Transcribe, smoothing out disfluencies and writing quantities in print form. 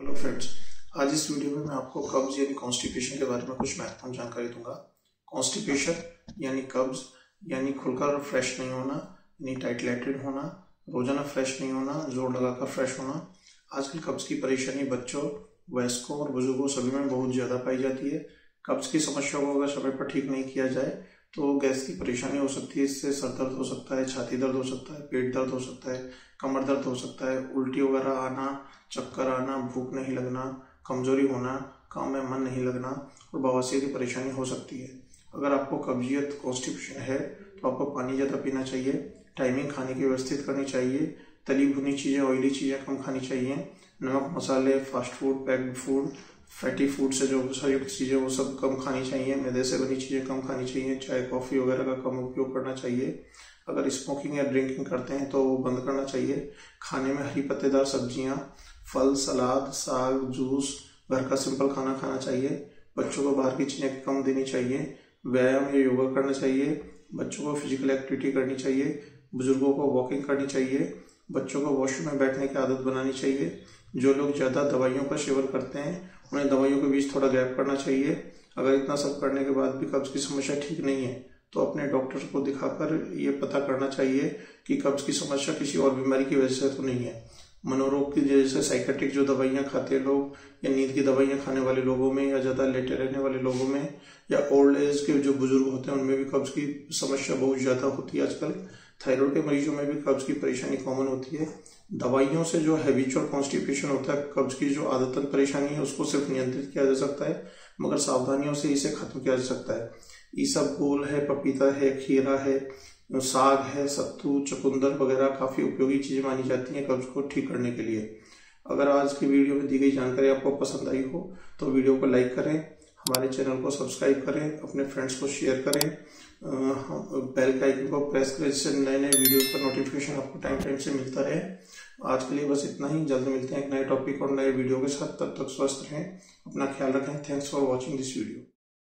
Hello friends, आज इस video में मैं आपको कब्ज यानी कॉन्स्टिपेशन के बारे में कुछ महत्वपूर्ण जानकारी दूंगा। कॉन्स्टिपेशन यानी कब्ज यानी खुलकर और फ्रेश नहीं होना यानी टाइट लैटरेड होना, रोजाना फ्रेश नहीं होना, जोर लगाकर फ्रेश होना। आजकल कब्ज की परेशानी बच्चों, वयस्कों और बुजुर्गों सभी में बहुत ज़्यादा पाई जाती है। कब्ज की समस्या को अगर समय पर ठीक नहीं किया जाए तो गैस की परेशानी हो सकती है। इससे सर दर्द हो सकता है, छाती दर्द हो सकता है, पेट दर्द हो सकता है, कमर दर्द हो सकता है, उल्टी वगैरह आना, चक्कर आना, भूख नहीं लगना, कमजोरी होना, काम में मन नहीं लगना और बवासीर की परेशानी हो सकती है। अगर आपको कब्जियत कॉन्स्टिपेशन है तो आपको पानी ज़्यादा पीना चाहिए, टाइमिंग खाने की व्यवस्थित करनी चाहिए, तली भुनी चीज़ें, ऑयली चीज़ें कम खानी चाहिए, नमक मसाले, fast food, packed food, fatty food से जो सारी चीज़ें वो सब कम खानी चाहिए, मैदे से बनी चीज़ें कम खानी चाहिए, चाय कॉफ़ी वगैरह का कम उपयोग करना चाहिए। अगर स्मोकिंग या ड्रिंकिंग करते हैं तो वो बंद करना चाहिए। खाने में हरी पत्तेदार सब्जियां, फल, सलाद, साग, जूस, घर का सिंपल खाना खाना चाहिए। बच्चों को बाहर की चीज़ें कम देनी चाहिए। व्यायाम या योगा करना चाहिए। बच्चों को फिजिकल एक्टिविटी करनी चाहिए। बुजुर्गों को वॉकिंग करनी चाहिए। बच्चों को वॉशरूम में बैठने की आदत बनानी चाहिए। जो लोग ज़्यादा दवाइयों का सेवन करते हैं उन्हें दवाइयों के बीच थोड़ा गैप करना चाहिए। अगर इतना सब करने के बाद भी कब्ज की समस्या ठीक नहीं है तो अपने डॉक्टर को दिखाकर ये पता करना चाहिए कि कब्ज की समस्या किसी और बीमारी की वजह से तो नहीं है। मनोरोग की जैसे साइकेट्रिक जो दवाइयाँ खाते हैं लोग, या नींद की दवाइयाँ खाने वाले लोगों में, या ज़्यादा लेटे रहने वाले लोगों में, या ओल्ड एज के जो बुजुर्ग होते हैं उनमें भी कब्ज की समस्या बहुत ज़्यादा होती है। आजकल थायराइड के मरीजों में भी कब्ज की परेशानी कॉमन होती है। दवाइयों से जो हैबिचुअल कॉन्स्टिपेशन होता है, कब्ज की जो आदतन परेशानी है, उसको सिर्फ नियंत्रित किया जा सकता है, मगर सावधानियों से इसे खत्म किया जा सकता है। इसबगोल है, पपीता है, खीरा है, साग है, सत्तू, चुकंदर वगैरह काफ़ी उपयोगी चीज़ें मानी जाती हैं कब्ज को ठीक करने के लिए। अगर आज की वीडियो में दी गई जानकारी आपको पसंद आई हो तो वीडियो को लाइक करें, हमारे चैनल को सब्सक्राइब करें, अपने फ्रेंड्स को शेयर करें, बेल का आइकन को प्रेस करें जिससे नए नए वीडियोस पर नोटिफिकेशन आपको टाइम टाइम से मिलता रहे। आज के लिए बस इतना ही। जल्द मिलते हैं एक नए टॉपिक और नए वीडियो के साथ। तब तक स्वस्थ रहें, अपना ख्याल रखें। Thanks for watching this video.